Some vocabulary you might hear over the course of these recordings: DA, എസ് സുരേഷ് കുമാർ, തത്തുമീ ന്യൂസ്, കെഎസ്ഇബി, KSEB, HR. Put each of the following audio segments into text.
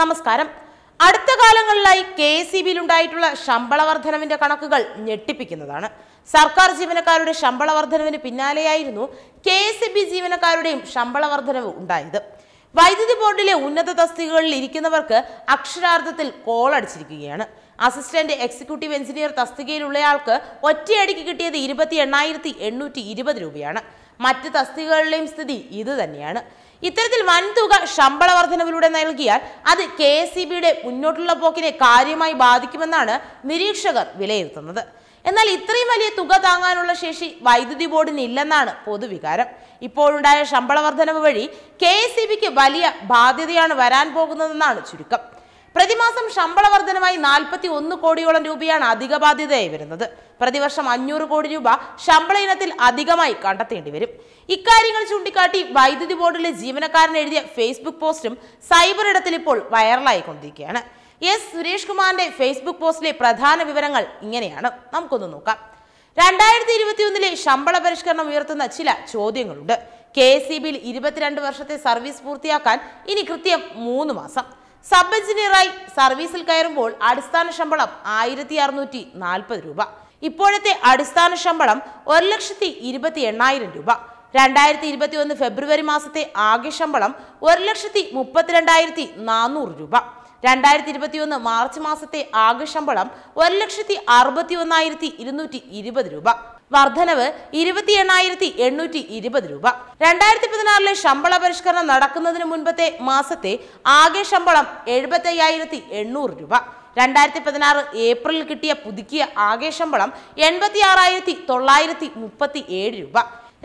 നമസ്കാരം. അടുത്ത കാലങ്ങളിലായി കെഎസ്ഇബിയിൽ ഉണ്ടായിട്ടുള്ള ശമ്പള വർധനവിന്റെ കണക്കുകൾ ഞെട്ടിപ്പിക്കുന്നതാണ്. സർക്കാർ ജീവനക്കാരുടെ ശമ്പള വർധനവിന് പിന്നാലെയായിരുന്നു കെഎസ്ഇബി ജീവനക്കാരുടെയും ശമ്പള വർധനവ് ഉണ്ടായത്. വൈദ്യുതി ബോർഡിലെ ഉന്നത തസ്തികകളിൽ ഇരിക്കുന്നവർക്ക് അക്ഷരാർത്ഥത്തിൽ കോളടിച്ചിരിക്കുകയാണ്. അസിസ്റ്റന്റ് എക്സിക്യൂട്ടീവ് എഞ്ചിനീയർ തസ്തികയിലുള്ളയാൾക്ക് ഒറ്റയടിക്ക് കിട്ടിയത് 28,820 രൂപയാണ്. മറ്റ് തസ്തികകളിലെയും സ്ഥിതി ഇത് തന്നെയാണ്. ഇത്തരത്തിൽ വൻതുക ശമ്പള വർധനവിലൂടെ നൽകിയാൽ അത് കെ എസ് ഇ ബിയുടെ മുന്നോട്ടുള്ള പോക്കിനെ കാര്യമായി ബാധിക്കുമെന്നാണ് നിരീക്ഷകർ വിലയിരുത്തുന്നത്. എന്നാൽ ഇത്രയും വലിയ തുക താങ്ങാനുള്ള ശേഷി വൈദ്യുതി ബോർഡിന് ഇല്ലെന്നാണ് പൊതുവികാരം. ഇപ്പോഴുണ്ടായ ശമ്പള വർധനവ് വഴി കെ എസ് ഇ ബിക്ക് വലിയ ബാധ്യതയാണ് വരാൻ പോകുന്നതെന്നാണ് ചുരുക്കം. പ്രതിമാസം ശമ്പള വർധനമായി 41 കോടിയോളം രൂപയാണ് അധിക ബാധ്യതയായി വരുന്നത്. പ്രതിവർഷം 500 കോടി രൂപ ശമ്പള ഇനത്തിൽ അധികമായി കണ്ടെത്തേണ്ടി വരും. ഇക്കാര്യങ്ങൾ ചൂണ്ടിക്കാട്ടി വൈദ്യുതി ബോർഡിലെ ജീവനക്കാരൻ എഴുതിയ ഫേസ്ബുക്ക് പോസ്റ്റും സൈബർ ഇടത്തിൽ ഇപ്പോൾ വൈറലായിക്കൊണ്ടിരിക്കുകയാണ്. എസ് സുരേഷ് കുമാറിന്റെ ഫേസ്ബുക്ക് പോസ്റ്റിലെ പ്രധാന വിവരങ്ങൾ ഇങ്ങനെയാണ്, നമുക്കൊന്ന് നോക്കാം. 2021 ശമ്പള പരിഷ്കരണം ഉയർത്തുന്ന ചില ചോദ്യങ്ങളുണ്ട്. കെഎസ്ഇബിയിൽ 22 വർഷത്തെ സർവീസ് പൂർത്തിയാക്കാൻ ഇനി കൃത്യം 3 മാസം. സബ് എഞ്ചിനീയറായി സർവീസിൽ കയറുമ്പോൾ അടിസ്ഥാന ശമ്പളം 1,640 രൂപ. ഇപ്പോഴത്തെ അടിസ്ഥാന ശമ്പളം 1,28,000 രൂപ. 2021 ഫെബ്രുവരി മാസത്തെ ആകെ ശമ്പളം 1,32,400 രൂപ. 2021 മാർച്ച് മാസത്തെ ആകെ ശമ്പളം 1,61,220 രൂപ. വർധനവ് 28,820 രൂപ. 2014 ശമ്പള പരിഷ്കരണം നടക്കുന്നതിന് മുൻപത്തെ മാസത്തെ ആകെ ശമ്പളം 75,800 രൂപ. 2016 ഏപ്രിലിൽ കിട്ടിയ പുതുക്കിയ ആകെ ശമ്പളം 86,937 രൂപ.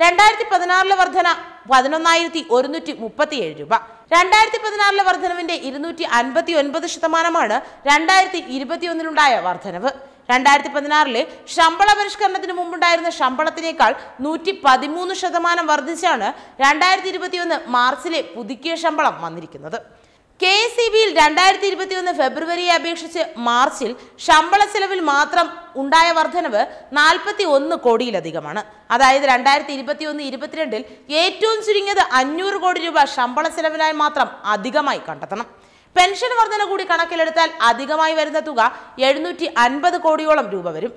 2016 വർധന 11,137 രൂപ. 2016 വർധനവിന്റെ 259% 2021 വർധനവ്. 2016 ശമ്പള പരിഷ്കരണത്തിന് മുമ്പുണ്ടായിരുന്ന ശമ്പളത്തിനേക്കാൾ 113% വർദ്ധിച്ചാണ് 2021 മാർച്ചിലെ പുതുക്കിയ ശമ്പളം വന്നിരിക്കുന്നത്. കെ എസ് ഇ ബിയിൽ 2021 ഫെബ്രുവരിയെ അപേക്ഷിച്ച് മാർച്ചിൽ ശമ്പള ചെലവിൽ മാത്രം ഉണ്ടായ വർധനവ് 41 കോടിയിലധികമാണ്. അതായത് 2021-22 ഏറ്റവും ചുരുങ്ങിയത് 500 കോടി രൂപ ശമ്പള ചെലവിനായി മാത്രം അധികമായി കണ്ടെത്തണം. പെൻഷൻ വർധന കൂടി കണക്കിലെടുത്താൽ അധികമായി വരുന്ന തുക 750 കോടിയോളം രൂപ വരും.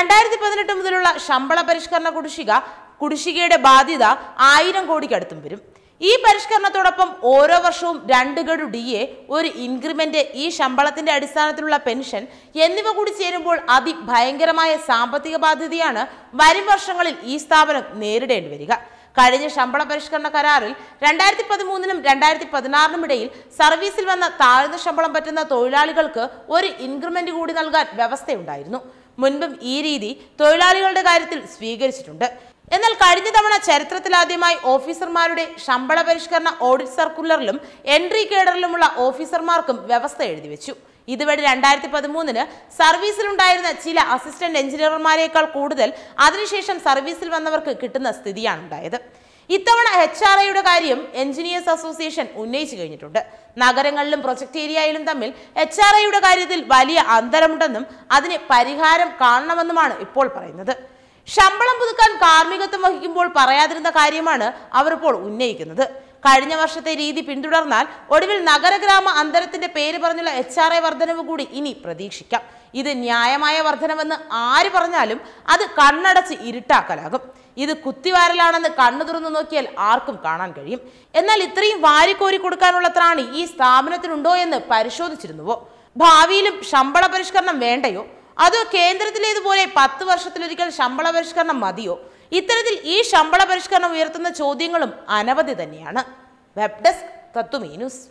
2018 മുതലുള്ള ശമ്പള പരിഷ്കരണ കുടിശ്ശികയുടെ ബാധ്യത 1000 കോടിക്കടുത്തും വരും. ഈ പരിഷ്കരണത്തോടൊപ്പം ഓരോ വർഷവും 2 ഗഡു DA, ഒരു ഇൻക്രിമെന്റ്, ഈ ശമ്പളത്തിന്റെ അടിസ്ഥാനത്തിലുള്ള പെൻഷൻ എന്നിവ കൂടി ചേരുമ്പോൾ അതിഭയങ്കരമായ സാമ്പത്തിക ബാധ്യതയാണ് വരും വർഷങ്ങളിൽ ഈ സ്ഥാപനം നേരിടേണ്ടി വരിക. കഴിഞ്ഞ ശമ്പള പരിഷ്കരണ കരാറിൽ 2013-നും 2016-നും ഇടയിൽ സർവീസിൽ വന്ന താഴ്ന്ന ശമ്പളം പറ്റുന്ന തൊഴിലാളികൾക്ക് ഒരു ഇൻക്രിമെന്റ് കൂടി നൽകാൻ വ്യവസ്ഥയുണ്ടായിരുന്നു. മുൻപും ഈ രീതി തൊഴിലാളികളുടെ കാര്യത്തിൽ സ്വീകരിച്ചിട്ടുണ്ട്. എന്നാൽ കഴിഞ്ഞ തവണ ചരിത്രത്തിലാദ്യമായി ഓഫീസർമാരുടെ ശമ്പള പരിഷ്കരണ ഓഡിറ്റ് സർക്കുലറിലും എൻട്രി കേഡറിലുമുള്ള ഓഫീസർമാർക്കും വ്യവസ്ഥ എഴുതി വെച്ചു. ഇതുവഴി 2013 സർവീസിലുണ്ടായിരുന്ന ചില അസിസ്റ്റന്റ് എഞ്ചിനീയർമാരേക്കാൾ കൂടുതൽ അതിനുശേഷം സർവീസിൽ വന്നവർക്ക് കിട്ടുന്ന സ്ഥിതിയാണുണ്ടായത്. ഇത്തവണ HR യുടെ കാര്യം എഞ്ചിനീയേഴ്സ് അസോസിയേഷൻ ഉന്നയിച്ചു കഴിഞ്ഞിട്ടുണ്ട്. നഗരങ്ങളിലും പ്രൊജക്ട് ഏരിയയിലും തമ്മിൽ HR യുടെ കാര്യത്തിൽ വലിയ അന്തരമുണ്ടെന്നും അതിന് പരിഹാരം കാണണമെന്നുമാണ് ഇപ്പോൾ പറയുന്നത്. ശമ്പളം പുതുക്കാൻ കാർമ്മികത്വം വഹിക്കുമ്പോൾ പറയാതിരുന്ന കാര്യമാണ് അവരിപ്പോൾ ഉന്നയിക്കുന്നത്. കഴിഞ്ഞ വർഷത്തെ രീതി പിന്തുടർന്നാൽ ഒടുവിൽ നഗരഗ്രാമ അന്തരത്തിന്റെ പേര് പറഞ്ഞുള്ള HR വർധനവ് കൂടി ഇനി പ്രതീക്ഷിക്കാം. ഇത് ന്യായമായ വർധനമെന്ന് ആര് പറഞ്ഞാലും അത് കണ്ണടച്ച് ഇരുട്ടാക്കലാകും. ഇത് കുത്തിവാരലാണെന്ന് കണ്ണു തുറന്നു നോക്കിയാൽ ആർക്കും കാണാൻ കഴിയും. എന്നാൽ ഇത്രയും വാരിക്കോരി കൊടുക്കാനുള്ള ത്രാണി ഈ സ്ഥാപനത്തിനുണ്ടോ എന്ന് പരിശോധിച്ചിരുന്നുവോ? ഭാവിയിലും ശമ്പള പരിഷ്കരണം വേണ്ടയോ? അതോ കേന്ദ്രത്തിലേതുപോലെ 10 വർഷത്തിലൊരിക്കൽ ശമ്പള പരിഷ്കരണം മതിയോ? ഇത്തരത്തിൽ ഈ ശമ്പള പരിഷ്കരണം ഉയർത്തുന്ന ചോദ്യങ്ങളും അനവധി തന്നെയാണ്. Web desk തത്തുമീ ന്യൂസ്.